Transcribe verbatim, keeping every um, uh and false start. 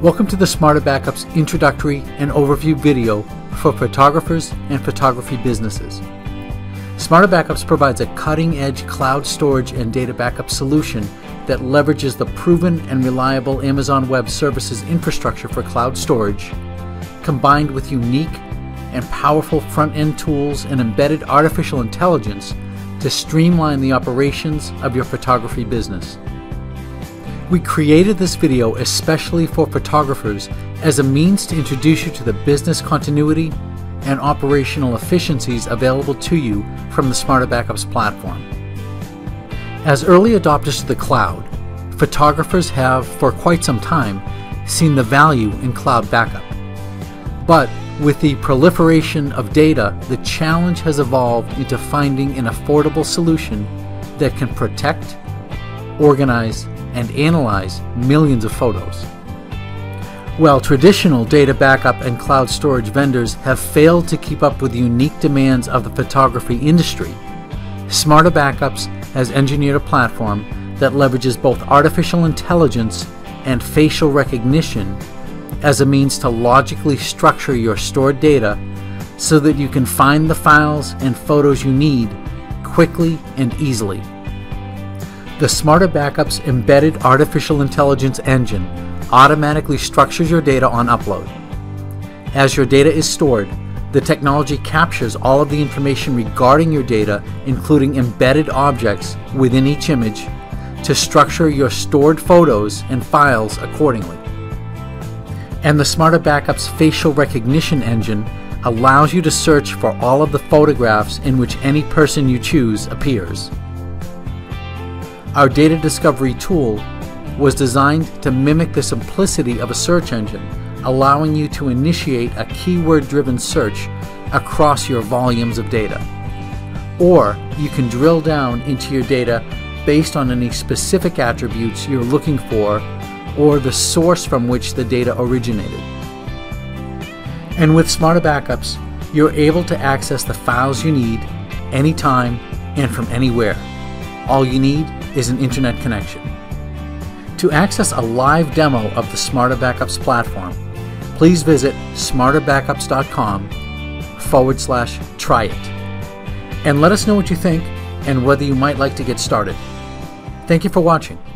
Welcome to the Smarter Backups introductory and overview video for photographers and photography businesses. Smarter Backups provides a cutting-edge cloud storage and data backup solution that leverages the proven and reliable Amazon Web Services infrastructure for cloud storage, combined with unique and powerful front-end tools and embedded artificial intelligence to streamline the operations of your photography business. We created this video especially for photographers as a means to introduce you to the business continuity and operational efficiencies available to you from the Smarter Backups platform. As early adopters to the cloud, photographers have, for quite some time, seen the value in cloud backup. But with the proliferation of data, the challenge has evolved into finding an affordable solution that can protect, organize, and analyze millions of photos. While traditional data backup and cloud storage vendors have failed to keep up with the unique demands of the photography industry, Smarter Backups has engineered a platform that leverages both artificial intelligence and facial recognition as a means to logically structure your stored data so that you can find the files and photos you need quickly and easily. The Smarter Backups embedded artificial intelligence engine automatically structures your data on upload. As your data is stored, the technology captures all of the information regarding your data, including embedded objects within each image, to structure your stored photos and files accordingly. And the Smarter Backups facial recognition engine allows you to search for all of the photographs in which any person you choose appears. Our data discovery tool was designed to mimic the simplicity of a search engine, allowing you to initiate a keyword-driven search across your volumes of data. Or you can drill down into your data based on any specific attributes you're looking for or the source from which the data originated. And with Smarter Backups, you're able to access the files you need anytime and from anywhere. All you need is an internet connection. To access a live demo of the Smarter Backups platform, please visit smarterbackups.com forward slash try it. And let us know what you think and whether you might like to get started. Thank you for watching.